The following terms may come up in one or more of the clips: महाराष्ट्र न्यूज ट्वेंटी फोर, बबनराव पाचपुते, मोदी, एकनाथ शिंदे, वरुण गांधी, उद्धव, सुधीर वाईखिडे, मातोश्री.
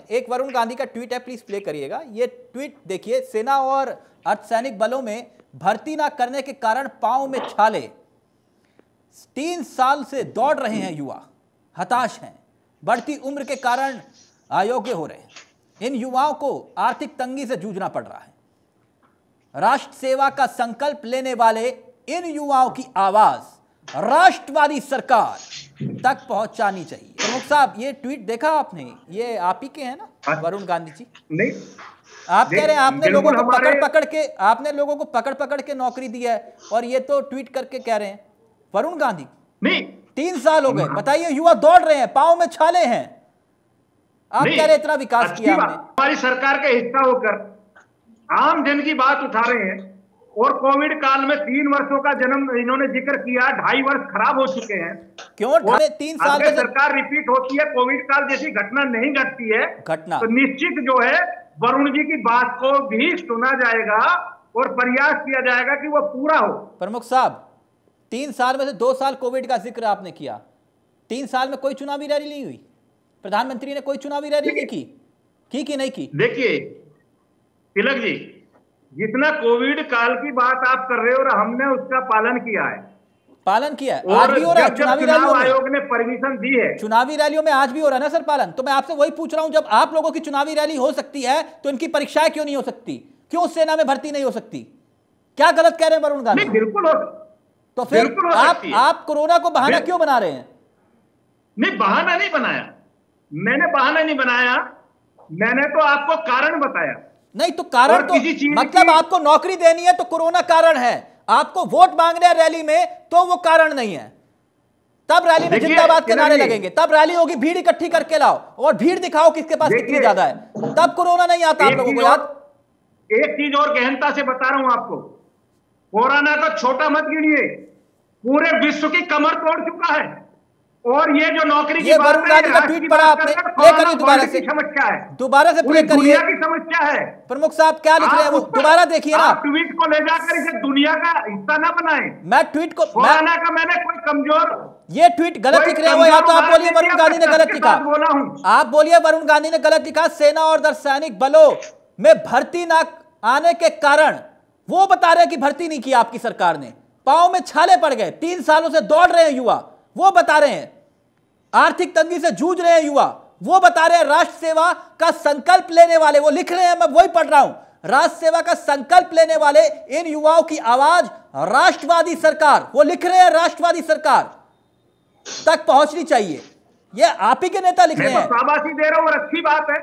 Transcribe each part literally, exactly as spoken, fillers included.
एक वरुण गांधी का ट्वीट है, प्लीज प्ले करिएगा। ये ट्वीट देखिए। सेना और अर्धसैनिक बलों में भर्ती ना करने के कारण पांव में छाले, तीन साल से दौड़ रहे हैं युवा, हताश हैं, बढ़ती उम्र के कारण अयोग्य हो रहे हैं। इन युवाओं को आर्थिक तंगी से जूझना पड़ रहा है। राष्ट्र सेवा का संकल्प लेने वाले इन युवाओं की आवाज राष्ट्रवादी सरकार तक पहुंचानी चाहिए। प्रमुख साहब, ये ट्वीट देखा आपने? ये आप ही के हैं ना वरुण गांधी जी? नहीं, आप कह रहे हैं आपने लोगों को पकड़ पकड़ के आपने लोगों को पकड़ पकड़ के नौकरी दी है, और ये तो ट्वीट करके कह रहे हैं वरुण गांधी। नहीं, तीन साल हो गए, बताइए, युवा दौड़ रहे हैं, पांव में छाले हैं, आप कह रहे इतना विकास किया आपने। हमारी सरकार के हिस्सा होकर आम जन की बात उठा रहे हैं, और कोविड काल में तीन वर्षों का जन्म इन्होंने जिक्र किया, ढाई वर्ष खराब हो चुके हैं। क्यों तीन साल में सरकार रिपीट होती है, कोविड काल जैसी घटना नहीं घटती है घटना, तो निश्चित जो है वरुण जी की बात को भी सुना जाएगा और प्रयास किया जाएगा कि वह पूरा हो। प्रमुख साहब, तीन साल में से दो साल कोविड का जिक्र आपने किया, तीन साल में कोई चुनावी रैली नहीं हुई, प्रधानमंत्री ने कोई चुनावी रैली नहीं की, की कि नहीं की? देखिए तिलक जी, जितना कोविड काल की बात आप कर रहे हो और हमने उसका पालन किया है, पालन किया है, आज भी हो रहा है। चुनावी रैलियों में आयोग ने परमिशन दी है, चुनावी रैलियों में आज भी हो रहा है ना सर पालन। तो मैं आपसे वही पूछ रहा हूं, जब आप लोगों की चुनावी रैली हो सकती है तो इनकी परीक्षाएं क्यों नहीं हो सकती? क्यों सेना में भर्ती नहीं हो सकती? क्या गलत कह रहे हैं वरुण गांधी? बिल्कुल। तो फिर आप आप कोरोना को बहाना क्यों बना रहे हैं? नहीं, बहाना नहीं बनाया मैंने, बहाना नहीं बनाया मैंने, तो आपको कारण बताया। नहीं तो कारण तो मतलब आपको नौकरी देनी है तो कोरोना कारण है, आपको वोट मांगने हैं रैली में तो वो कारण नहीं है। तब रैली में जिंदाबाद के नारे लगेंगे, तब रैली होगी, भीड़ इकट्ठी करके लाओ और भीड़ दिखाओ किसके पास कितनी ज्यादा है, तब कोरोना नहीं आता आप लोगों को। याद एक चीज और गहनता से बता रहा हूं आपको, कोरोना को छोटा मत गिनिए, पूरे विश्व की कमर तोड़ चुका है। और ये जो नौकरी की बात का ट्वीट पढ़ा आपने, प्ले करिए दोबारा से, समस्या है, दोबारा से प्ले करिए की समस्या है। प्रमुख साहब क्या लिख रहे हैं वो दोबारा देखिए ना। ट्वीट को ले जाकर इसे दुनिया का हिस्सा ना बनाएं। मैं ट्वीट को बनाना का मैंने कोई कमजोर, ये ट्वीट गलत लिख रहे हो या तो आप बोलिए वरुण गांधी ने गलत लिखा, आप बोलिए वरुण गांधी ने गलत लिखा। सेना और अर्धसैनिक बलों में भर्ती ना आने के कारण वो बता रहे कि भर्ती नहीं की आपकी सरकार ने, पांव में छाले पड़ गए, तीन सालों से दौड़ रहे हैं युवा वो बता रहे हैं, आर्थिक तंगी से जूझ रहे हैं युवा वो बता रहे हैं, राष्ट्र सेवा का संकल्प लेने वाले वो लिख रहे हैं, मैं वही पढ़ रहा हूं, राष्ट्र सेवा का संकल्प लेने वाले इन युवाओं की आवाज राष्ट्रवादी सरकार, वो लिख रहे हैं राष्ट्रवादी सरकार तक पहुंचनी चाहिए। ये आप ही के नेता लिख रहे हैं। शाबाशी दे रहा हूं और अच्छी बात है,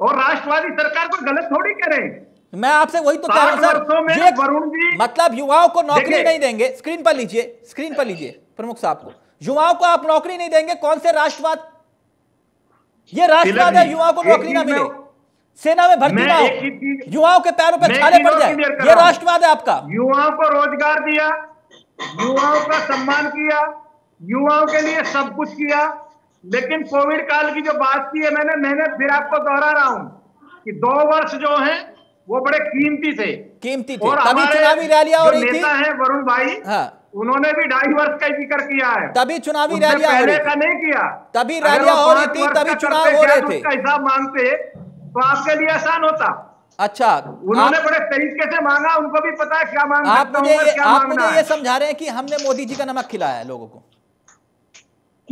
और राष्ट्रवादी सरकार को गलत थोड़ी कह रहे हैं। मैं आपसे वही तो कह रहा हूं सर, वरुण जी मतलब युवाओं को नौकरी नहीं देंगे। स्क्रीन पर लीजिए, स्क्रीन पर लीजिए प्रमुख साहब को, युवाओं को आप नौकरी नहीं देंगे, कौन से राष्ट्रवाद? ये राष्ट्रवाद है, युवाओं को नौकरी ना मिले, सेना में भर्ती ना हो, युवाओं के पैरों पर छाले पड़ जाए, ये राष्ट्रवाद है आपका। युवाओं को रोजगार दिया, युवाओं का सम्मान किया, युवाओं के लिए सब कुछ किया, लेकिन कोविड काल की जो बात की है मैंने मैंने फिर आपको दोहरा रहा हूं कि दो वर्ष जो है वो बड़े कीमती थे, कीमती थे। और तभी चुनावी रैलियां हो रही थी। नेता है वरुण भाई, हाँ। उन्होंने भी ढाई वर्ष का जिक्र किया है, तभी चुनावी रैलियां हो रही थी, नहीं किया, तभी रैलियां हो रही थी, तभी चुनाव हो रहे थे। हिसाब मांगते तो आपके लिए आसान होता। अच्छा, उन्होंने बड़े तरीके से मांगा, उनको भी पता है क्या मांगना। आप मुझे आप मुझे ये समझा रहे हैं कि हमने मोदी जी का नमक खिलाया है लोगों को?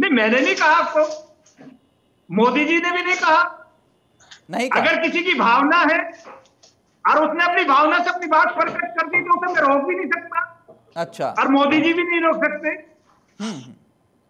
नहीं, मैंने नहीं कहा आपको, मोदी जी ने भी नहीं कहा। नहीं, अगर किसी की भावना है और उसने अपनी भावना से अपनी बात प्रकट कर दी तो उसे मैं रोक भी नहीं सकता। अच्छा, और मोदी जी भी नहीं रोक सकते।